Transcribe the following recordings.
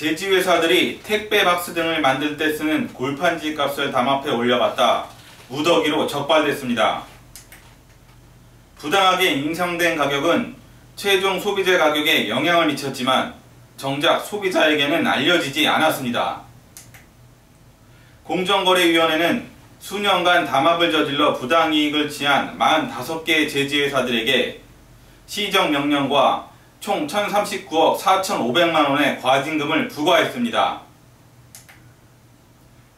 제지회사들이 택배 박스 등을 만들 때 쓰는 골판지 값을 담합해 올려봤다. 무더기로 적발됐습니다. 부당하게 인상된 가격은 최종 소비자 가격에 영향을 미쳤지만 정작 소비자에게는 알려지지 않았습니다. 공정거래위원회는 수년간 담합을 저질러 부당이익을 취한 45개의 제지회사들에게 시정명령과 총 1,039억 4,500만원의 과징금을 부과했습니다.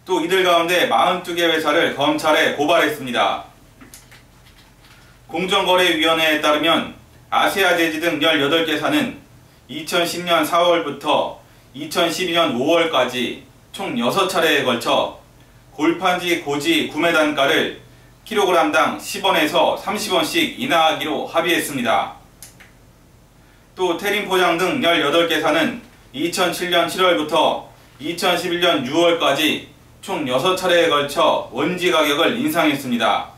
또 이들 가운데 42개 회사를 검찰에 고발했습니다. 공정거래위원회에 따르면 아세아제지 등 18개사는 2010년 4월부터 2012년 5월까지 총 6차례에 걸쳐 골판지 고지 구매 단가를 킬로그램당 10원에서 30원씩 인하하기로 합의했습니다. 또 태림포장 등 18개사는 2007년 7월부터 2011년 6월까지 총 6차례에 걸쳐 원지 가격을 인상했습니다.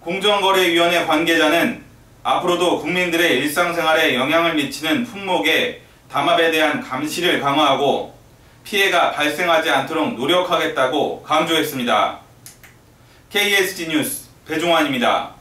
공정거래위원회 관계자는 앞으로도 국민들의 일상생활에 영향을 미치는 품목의 담합에 대한 감시를 강화하고 피해가 발생하지 않도록 노력하겠다고 강조했습니다. KSG 뉴스 배종환입니다.